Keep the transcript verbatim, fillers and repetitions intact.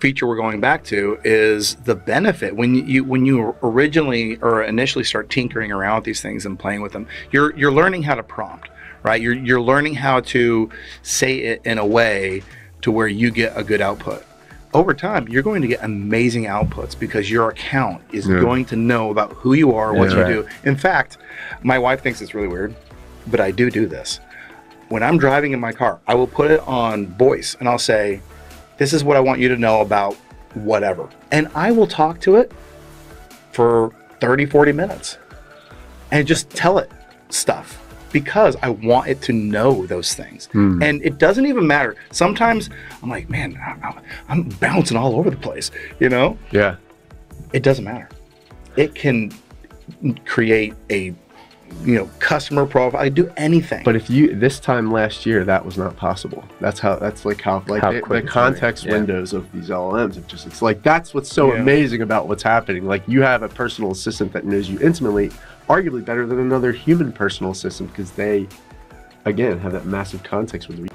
feature we're going back to is the benefit. When you when you originally or initially start tinkering around with these things and playing with them, you're you're learning how to prompt, right? You're you're learning how to say it in a way to where you get a good output. Over time, you're going to get amazing outputs because your account is yeah. going to know about who you are, what yeah, you right. do. In fact, my wife thinks it's really weird, but I do do this. When I'm driving in my car, I will put it on voice and I'll say, this is what I want you to know about whatever. And I will talk to it for thirty, forty minutes and just tell it stuff because I want it to know those things. Mm. And it doesn't even matter. Sometimes I'm like, man, I'm bouncing all over the place, you know? Yeah. It doesn't matter. It can create a, you know, customer profile. I do anything. But if you, this time last year, that was not possible. That's how, that's like how, like how it, the context yeah. windows of these L L Ms have just, it's like, that's what's so yeah. amazing about what's happening. Like you have a personal assistant that knows you intimately, arguably better than another human personal assistant because they, again, have that massive context window.